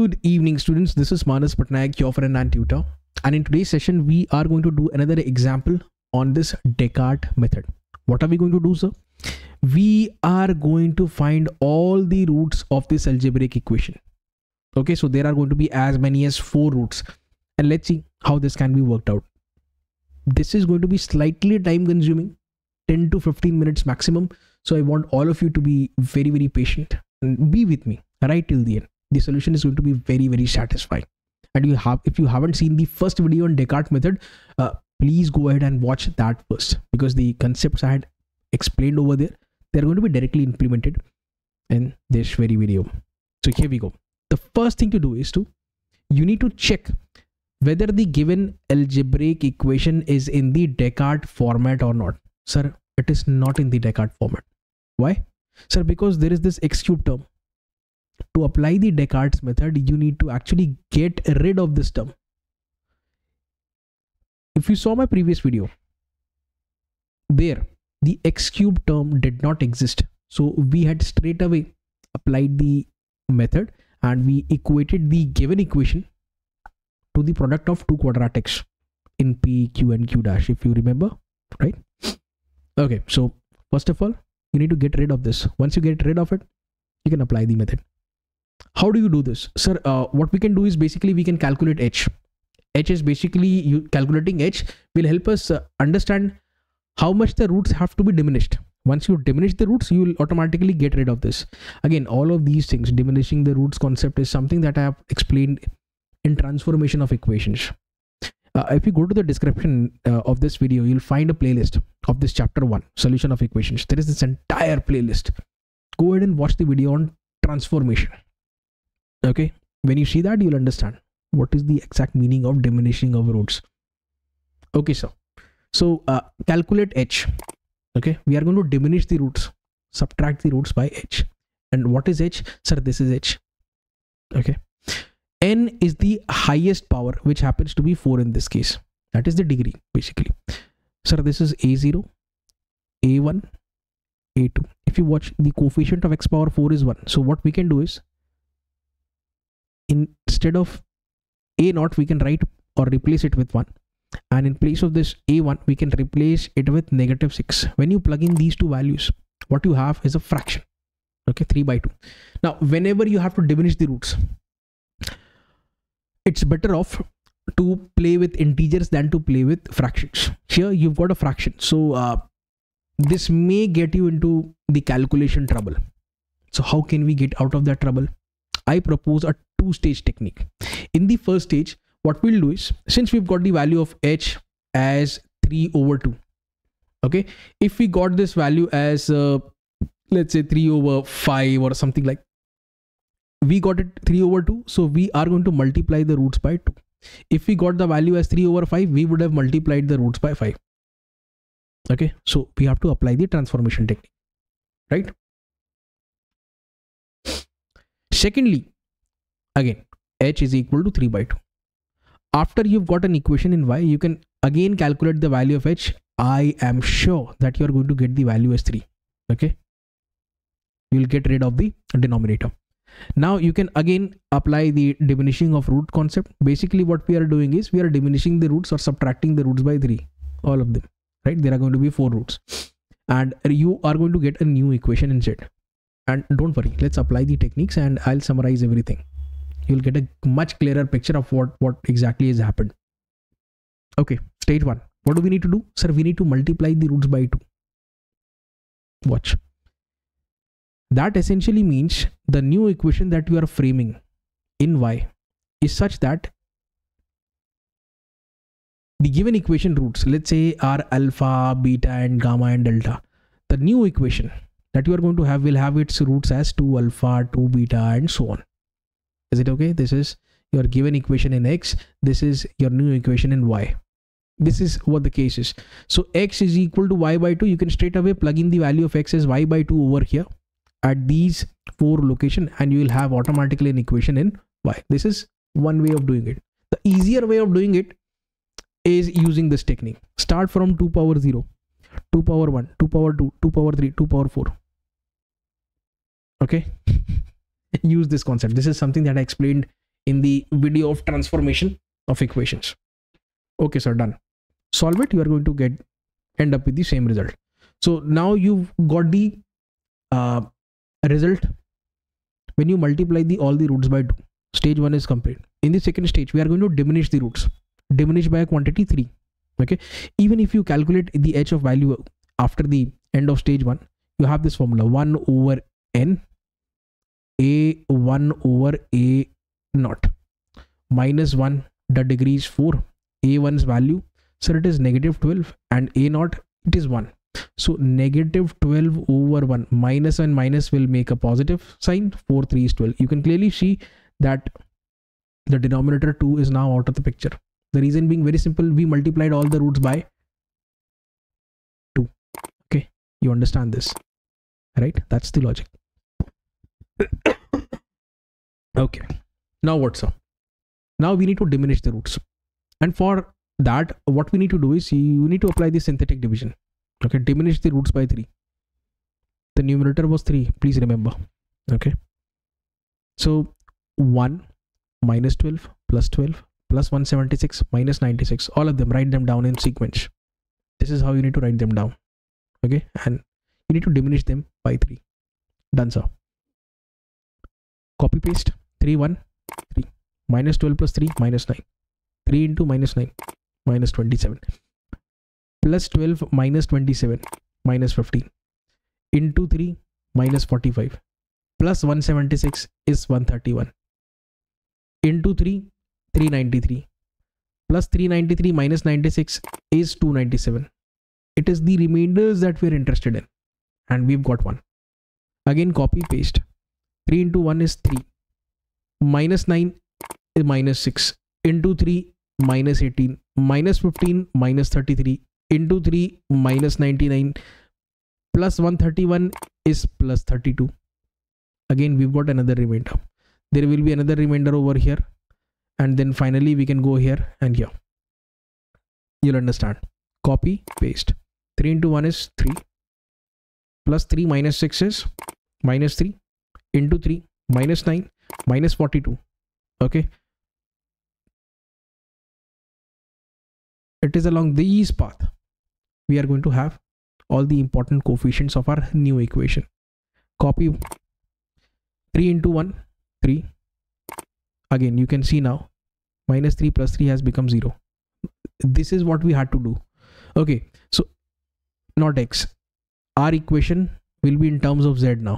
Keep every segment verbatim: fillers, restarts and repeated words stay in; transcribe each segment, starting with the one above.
Good evening, students. This is Manas Patnaik, your friend and tutor. And in today's session, we are going to do another example on this Descartes method. What are we going to do, sir? We are going to find all the roots of this algebraic equation. Okay, so there are going to be as many as four roots. And let's see how this can be worked out. This is going to be slightly time consuming, ten to fifteen minutes maximum. So I want all of you to be very, very patient and be with me right till the end. The solution is going to be very, very satisfying. And you have, if you haven't seen the first video on Descartes method, uh, please go ahead and watch that first, because the concepts I had explained over there, they're going to be directly implemented in this very video. So here we go. The first thing to do is to, you need to check whether the given algebraic equation is in the Descartes format or not. Sir, it is not in the Descartes format. Why? Sir, because there is this x cube term. To apply the Descartes method, you need to actually get rid of this term. If you saw my previous video, there the x cube term did not exist. So we had straight away applied the method and we equated the given equation to the product of two quadratics in P, Q and Q dash, if you remember, right? Okay, so first of all, you need to get rid of this. Once you get rid of it, you can apply the method. How do you do this, sir? Uh, what we can do is basically we can calculate h. H is basically you calculating h will help us uh, understand how much the roots have to be diminished. Once you diminish the roots, you will automatically get rid of this. Again, all of these things, diminishing the roots concept is something that I have explained in transformation of equations. Uh, if you go to the description uh, of this video, you'll find a playlist of this chapter one, solution of equations. There is this entire playlist. Go ahead and watch the video on transformation. Okay, when you see that, you'll understand what is the exact meaning of diminishing of roots. Okay, sir. So uh, calculate h. Okay, we are going to diminish the roots, subtract the roots by h. And what is h? Sir, this is h. Okay, n is the highest power, which happens to be four in this case. That is the degree basically. Sir, this is a zero, a one, a two. If you watch, the coefficient of x power four is one. So what we can do is, instead of a naught, we can write or replace it with one, and in place of this a one, we can replace it with negative six. When you plug in these two values, what you have is a fraction. Okay, three by two. Now, whenever you have to diminish the roots, it's better off to play with integers than to play with fractions. Here you've got a fraction. So uh, this may get you into the calculation trouble. So how can we get out of that trouble? I propose a two-stage technique. In the first stage, what we'll do is, since we've got the value of h as three over two, okay, if we got this value as uh, let's say three over five or something, like we got it three over two, so we are going to multiply the roots by two. If we got the value as three over five, we would have multiplied the roots by five. Okay, so we have to apply the transformation technique, right? Secondly, again, h is equal to three by two. After you've got an equation in y, you can again calculate the value of h. I am sure that you're going to get the value as three. Okay, you'll get rid of the denominator. Now you can again apply the diminishing of root concept. Basically what we are doing is we are diminishing the roots or subtracting the roots by three, all of them, right? There are going to be four roots and you are going to get a new equation instead. And don't worry, let's apply the techniques and I'll summarize everything. You'll get a much clearer picture of what, what exactly has happened. Okay, stage one. What do we need to do? Sir, we need to multiply the roots by two. Watch. That essentially means the new equation that we are framing in y is such that the given equation roots, let's say, are alpha, beta and gamma and delta. The new equation that you are going to have will have its roots as two alpha, two beta and so on. Is it okay? This is your given equation in x. This is your new equation in y. This is what the case is. So x is equal to y by two. You can straight away plug in the value of x as y by two over here at these four locations, and you will have automatically an equation in y. This is one way of doing it. The easier way of doing it is using this technique. Start from two power zero, two power one, two power two, two power three, two power four. Okay. Use this concept. This is something that I explained in the video of transformation of equations. Okay, so done. Solve it, you are going to get end up with the same result. So now you've got the uh, result when you multiply the all the roots by two. Stage one is complete. In the second stage, we are going to diminish the roots, diminish by a quantity three. Okay, even if you calculate the h of value after the end of stage one, you have this formula one over n a one over a naught minus one, the degree is four, a one's value, so it is negative twelve, and a naught it is one. So negative twelve over one, minus and minus will make a positive sign, four, three is twelve. You can clearly see that the denominator two is now out of the picture. The reason being very simple, we multiplied all the roots by two. Okay, you understand this, right? That's the logic. Okay, now what's up? Now we need to diminish the roots, and for that what we need to do is you need to apply the synthetic division. Okay, diminish the roots by three. The numerator was three, please remember. Okay, so one minus twelve plus twelve plus one seventy-six minus ninety-six, all of them, write them down in sequence. This is how you need to write them down. Okay, and you need to diminish them by three. Done, sir. Copy paste. Three one three minus twelve plus three minus nine, three into minus nine minus twenty-seven, plus twelve minus twenty-seven minus fifteen, into three minus forty-five, plus one seventy-six is one thirty-one, into three, three ninety-three, plus three ninety-three minus ninety-six is two ninety-seven. It is the remainders that we are interested in, and we've got one. Again, copy paste. three into one is three, minus nine is minus six, into three minus eighteen, minus fifteen minus thirty-three, into three minus ninety-nine, plus one thirty-one is plus thirty-two. Again, we've got another remainder. There will be another remainder over here, and then finally we can go here and here. You'll understand. Copy paste. three into one is three, plus three minus six is minus three, into three minus nine minus forty-two. Okay, it is along this path we are going to have all the important coefficients of our new equation. Copy. three into one, three. Again, you can see now minus three plus three has become zero. This is what we had to do. Okay, so not x, our equation will be in terms of z now.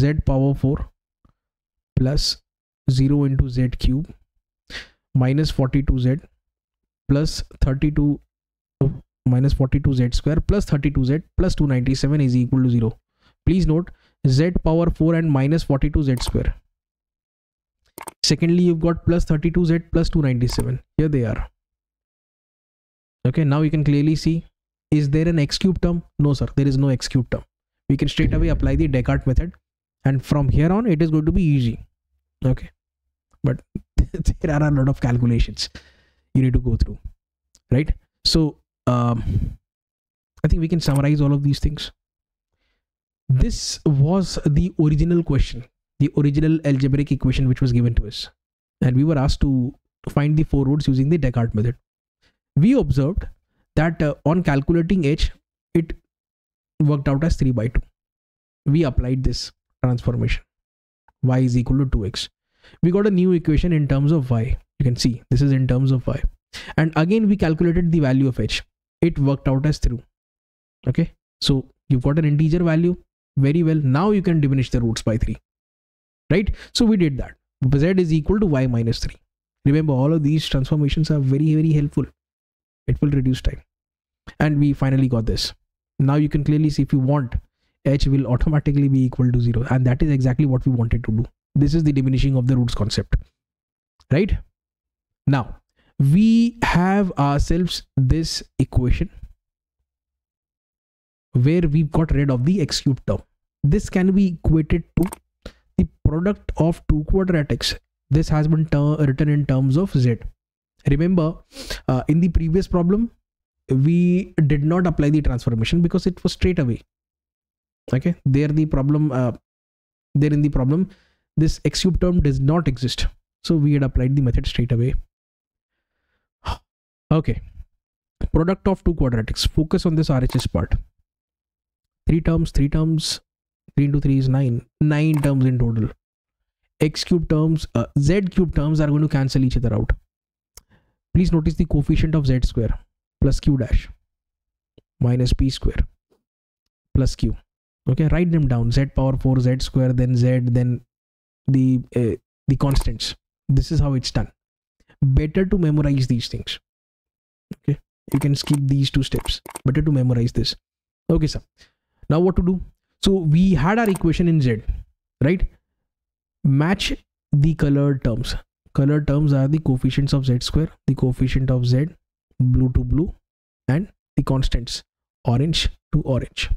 Z power four plus zero into z cube minus forty-two z plus thirty-two minus forty-two z square plus thirty-two z plus two ninety-seven is equal to zero. Please note, z power four and minus forty-two z square. Secondly, you've got plus thirty-two z plus two ninety-seven. Here they are. Okay, now you can clearly see, is there an x cube term? No, sir, there is no x cube term. We can straight away apply the Descartes method, and from here on it is going to be easy. Okay, but there are a lot of calculations you need to go through, right? So um, I think we can summarize all of these things. This was the original question, the original algebraic equation which was given to us, and we were asked to find the four roots using the Descartes method. We observed that uh, on calculating h, it worked out as three by two. We applied this transformation, y is equal to two x. We got a new equation in terms of y. You can see this is in terms of y, and again we calculated the value of h. It worked out as true. Okay, so you've got an integer value. Very well, now you can diminish the roots by three, right? So we did that. Z is equal to y minus three. Remember, all of these transformations are very very helpful. It will reduce time, and we finally got this. Now you can clearly see, if you want, h will automatically be equal to zero, and that is exactly what we wanted to do. This is the diminishing of the roots concept, right? Now we have ourselves this equation where we've got rid of the x cube term. This can be equated to the product of two quadratics. This has been written in terms of z. Remember, uh, in the previous problem we did not apply the transformation because it was straight away. Okay, there the problem uh, there in the problem this x cube term does not exist. So we had applied the method straight away. Okay. Product of two quadratics. Focus on this R H S part. Three terms, three terms, three into three is nine. Nine terms in total. X cube terms, uh, Z cube terms are going to cancel each other out. Please notice the coefficient of Z square plus Q dash minus P square plus Q. Okay, write them down. Z power four, Z square, then Z, then the uh, the constants. This is how it's done. Better to memorize these things. Okay, you can skip these two steps. Better to memorize this. Okay, sir. Now what to do? So we had our equation in Z, right? Match the colored terms. Colored terms are the coefficients of Z square, the coefficient of Z, blue to blue, and the constants, orange to orange.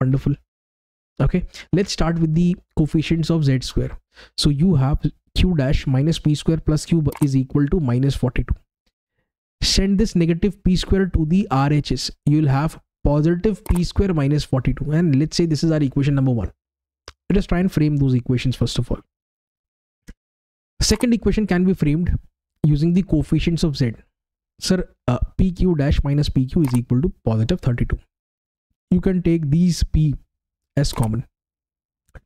Wonderful. Okay, let's start with the coefficients of Z square. So you have Q dash minus P square plus Q is equal to minus forty-two. Send this negative P square to the R H S. You'll have positive P square minus forty-two. And let's say this is our equation number one. Let us try and frame those equations first of all. Second equation can be framed using the coefficients of Z. Sir, uh, P Q dash minus P Q is equal to positive thirty-two. You can take these P as common.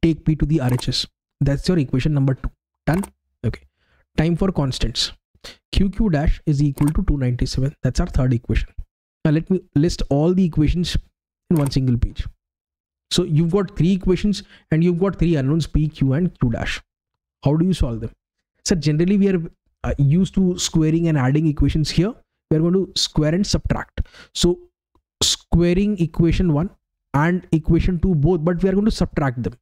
Take P to the R H S. That's your equation number two. Done? Okay. Time for constants. Q Q dash is equal to two ninety-seven. That's our third equation. Now let me list all the equations in one single page. So you've got three equations and you've got three unknowns, P, Q and Q dash. How do you solve them? So generally we are uh, used to squaring and adding equations. Here we are going to square and subtract. So squaring equation one and equation two both, but we are going to subtract them.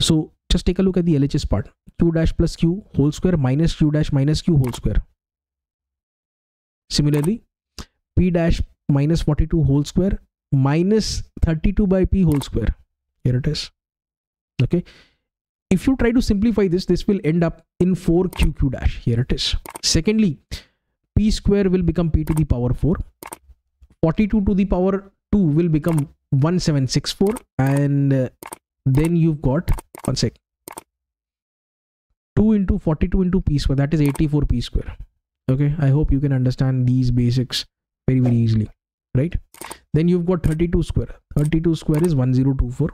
So just take a look at the L H S part. Q dash plus Q whole square minus Q dash minus Q whole square. Similarly, P dash minus forty-two whole square minus thirty-two by P whole square. Here it is. Okay. If you try to simplify this, this will end up in four Q Q dash. Here it is. Secondly, P square will become P to the power four. forty-two to the power two will become one seven six four. And uh, then you've got, one sec. two into forty-two into P square. That is eighty-four P square. Okay. I hope you can understand these basics very, very easily. Right. Then you've got thirty-two square. thirty-two square is one thousand twenty-four.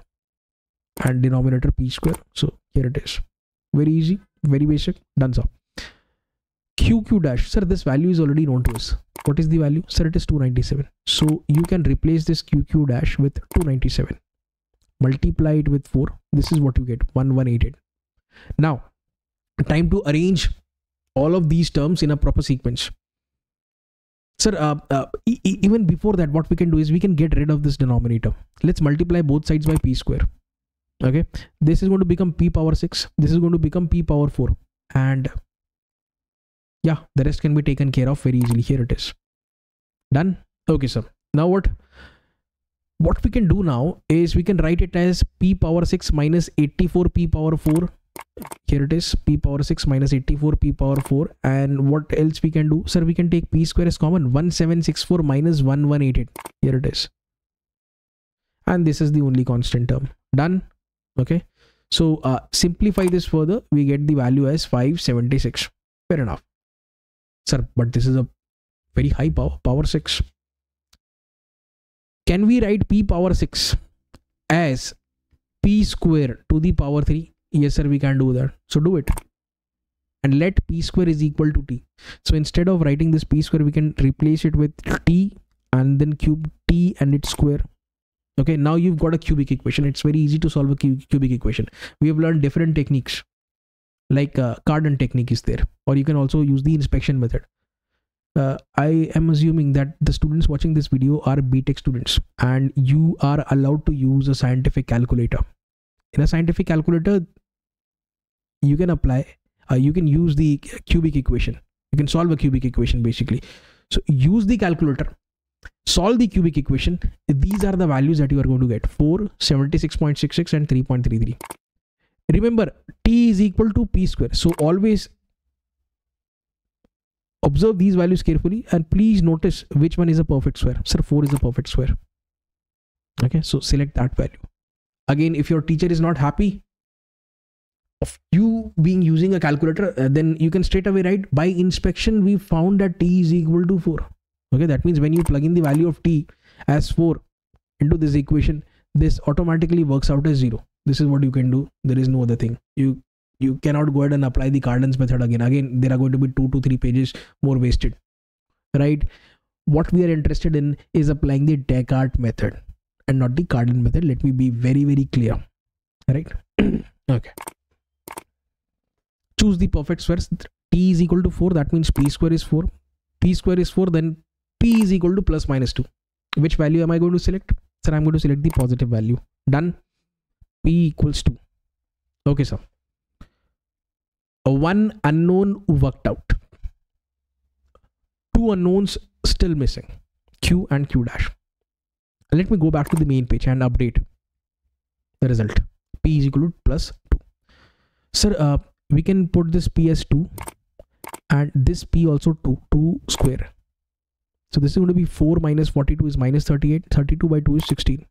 And denominator P square. So here it is. Very easy, very basic. Done, sir. Q Q dash. Sir, this value is already known to us. What is the value? Sir, it is two ninety-seven. So you can replace this Q Q dash with two ninety-seven. Multiply it with four. This is what you get. one one eight eight. Now, time to arrange all of these terms in a proper sequence. Sir, uh, uh, e e even before that, what we can do is we can get rid of this denominator. Let's multiply both sides by P square. Okay, this is going to become P power six. This is going to become P power four. And yeah, the rest can be taken care of very easily. Here it is. Done. Okay, sir. Now what? What we can do now is we can write it as P power six minus eighty-four P power four. Here it is. P power six minus eighty-four P power four. And what else we can do? Sir, we can take P square as common. one seven six four minus one one eight eight. Here it is. And this is the only constant term. Done. Okay, so uh, simplify this further. We get the value as five seventy-six. Fair enough, sir, but this is a very high power, power six. Can we write P power six as P square to the power three? Yes, sir, we can do that. So do it and let P square is equal to T. So instead of writing this P square, we can replace it with T and then cube T and its square. Okay, now you've got a cubic equation. It's very easy to solve a cu cubic equation. We have learned different techniques like uh, Cardan technique is there, or you can also use the inspection method. Uh, I am assuming that the students watching this video are B Tech students and you are allowed to use a scientific calculator. In a scientific calculator, you can apply, uh, you can use the cubic equation. You can solve a cubic equation basically. So use the calculator. Solve the cubic equation. These are the values that you are going to get. four, seventy-six point six six and three point three three. Remember, T is equal to P square. So always observe these values carefully and please notice which one is a perfect square. Sir, four is a perfect square. Okay, so select that value. Again, if your teacher is not happy, of you being using a calculator, uh, then you can straight away write, by inspection we found that t is equal to four. Okay, that means when you plug in the value of t as four into this equation, this automatically works out as zero. This is what you can do. There is no other thing. You you cannot go ahead and apply the Cardan's method again. Again, there are going to be two to three pages more wasted, right? What we are interested in is applying the Descartes method and not the Cardan method. Let me be very, very clear, right? Okay. Choose the perfect square. T is equal to four. That means P square is four. P square is four. Then P is equal to plus minus two. Which value am I going to select? Sir, I'm going to select the positive value. Done. P equals two. Okay, sir. One unknown worked out. Two unknowns still missing. Q and Q dash. Let me go back to the main page and update the result. P is equal to plus two. Sir, uh, we can put this P as two. And this P also two. two square. So this is going to be four minus forty-two is minus thirty-eight. thirty-two by two is sixteen.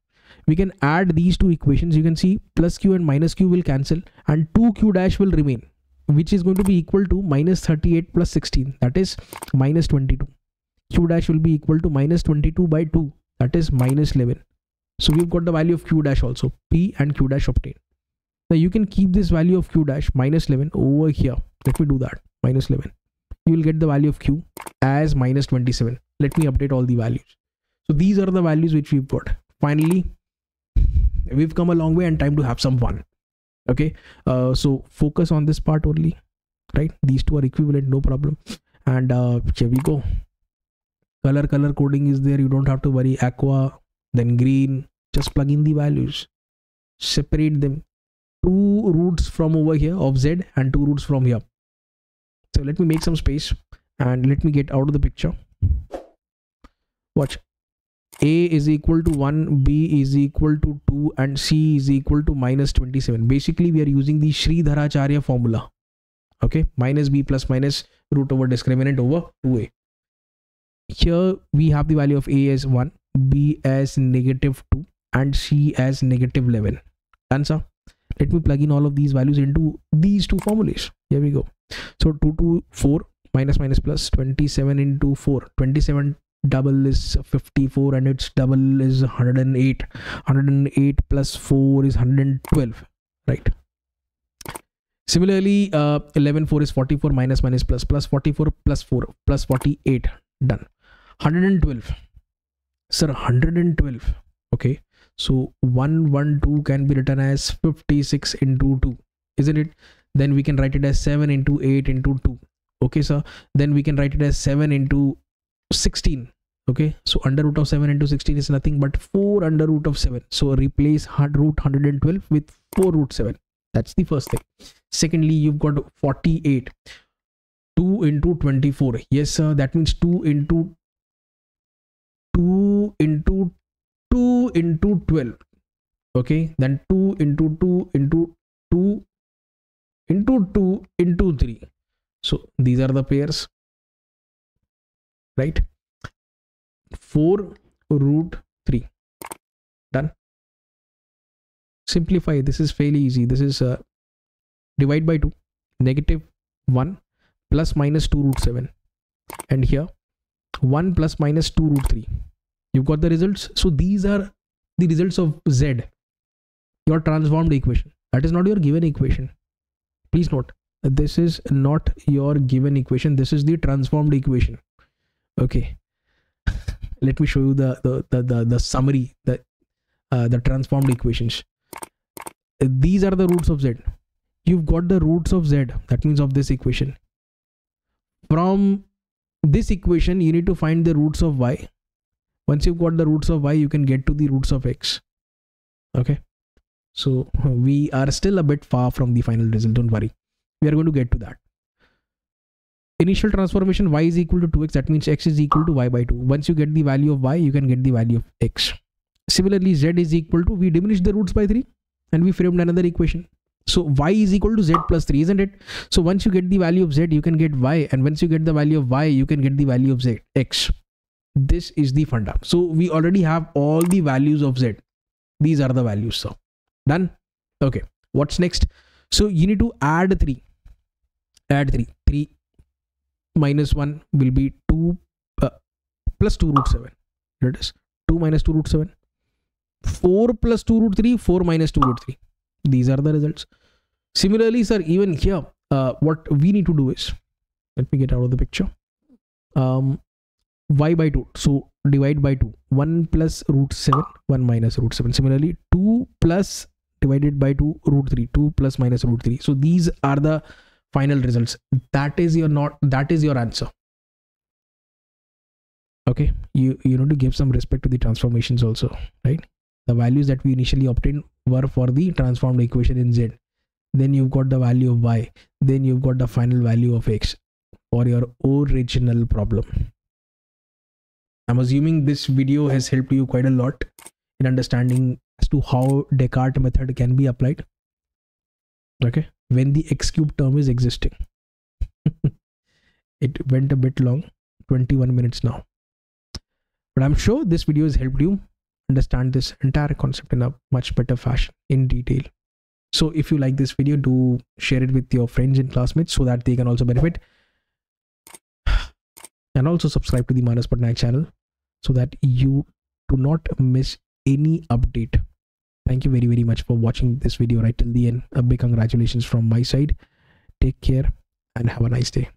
We can add these two equations. You can see plus Q and minus Q will cancel. And two Q dash will remain, which is going to be equal to minus thirty-eight plus sixteen. That is minus twenty-two. Q dash will be equal to minus twenty-two by two. That is minus eleven. So we've got the value of Q dash also. P and Q dash obtained. Now you can keep this value of Q dash minus eleven over here. Let me do that. Minus eleven. You will get the value of Q as minus twenty-seven. Let me update all the values. So these are the values which we've got. Finally, we've come a long way and time to have some fun. Okay. Uh, so focus on this part only, right? These two are equivalent, no problem. And uh, here we go. Color, color coding is there. You don't have to worry. Aqua, then green. Just plug in the values. Separate them. Two roots from over here of Z and two roots from here. So let me make some space and let me get out of the picture. Watch. A is equal to one, B is equal to two, and C is equal to minus twenty-seven. Basically, we are using the Sridharacharya formula. Okay, minus B plus minus root over discriminant over two A. Here we have the value of A as one, B as negative two, and C as negative eleven. Answer. Let me plug in all of these values into these two formulas. Here we go. So two to four minus minus plus twenty-seven into four. twenty-seven double is fifty-four and its double is one hundred eight. one hundred eight plus four is one hundred twelve, right? Similarly, uh, eleven four is forty-four minus minus plus plus forty-four plus four plus forty-eight. Done. one hundred twelve. Sir, one hundred twelve. Okay. So one hundred twelve can be written as fifty-six into two, isn't it? Then we can write it as seven into eight into two. Okay, sir. Then we can write it as seven into sixteen. Okay, so under root of seven into sixteen is nothing but four under root of seven. So replace root one hundred twelve with four root seven. That's the first thing. Secondly, you've got forty-eight. two into twenty-four. Yes, sir. That means two into two into two into twelve. Okay, then two into two into two into two into three. So these are the pairs, right? four root three. Done. Simplify. This is fairly easy. This is uh, divide by two, negative one plus minus two root seven, and here one plus minus two root three. You've got the results. So these are the results of Z, your transformed equation. That is not your given equation. Please note, this is not your given equation. This is the transformed equation. Okay. Let me show you the the the, the, the summary, the uh, the transformed equations. These are the roots of Z. You've got the roots of Z. That means of this equation. From this equation, you need to find the roots of Y. Once you've got the roots of Y, you can get to the roots of X. Okay. So we are still a bit far from the final result. Don't worry. We are going to get to that. Initial transformation, Y is equal to two X. That means X is equal to Y by two. Once you get the value of Y, you can get the value of X. Similarly, Z is equal to, we diminished the roots by three and we framed another equation. So Y is equal to Z plus three, isn't it? So once you get the value of Z, you can get Y. And once you get the value of Y, you can get the value of Z, X. This is the funda. So we already have all the values of Z. These are the values. So done. Okay. What's next? So you need to add three. Add three. three minus one will be two uh, plus two root seven. Here it is. two minus two root seven. four plus two root three. four minus two root three. These are the results. Similarly, sir, even here, uh, what we need to do is, let me get out of the picture. Um, y by two. So divide by two. one plus root seven. one minus root seven. Similarly, two plus divided by two root three. two plus minus root three. So these are the final results. That is your not. That is your answer. Okay. You you need to give some respect to the transformations also, right? The values that we initially obtained were for the transformed equation in Z. Then you've got the value of Y. Then you've got the final value of X for your original problem. I'm assuming this video has helped you quite a lot in understanding as to how Descartes method can be applied. Okay. When the X cube term is existing. It went a bit long. twenty-one minutes now. But I'm sure this video has helped you understand this entire concept in a much better fashion in detail. So if you like this video, do share it with your friends and classmates so that they can also benefit. And also subscribe to the Manas Patnaik channel so that you do not miss any update. Thank you very, very much for watching this video right till the end. A big congratulations from my side. Take care and have a nice day.